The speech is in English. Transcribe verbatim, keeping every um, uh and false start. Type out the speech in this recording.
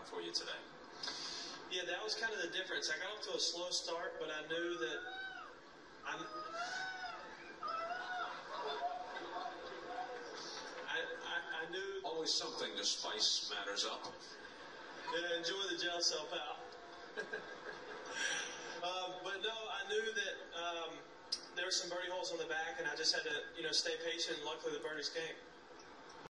down for you today. Yeah, that was kind of the difference. I got off to a slow start, but I knew that I'm, I, I, I knew... Always something to spice matters up. Yeah, enjoy the jail cell, pal. uh, but no, I knew that um, there were some birdie holes on the back, and I just had to, you know, stay patient, and luckily the birdies came.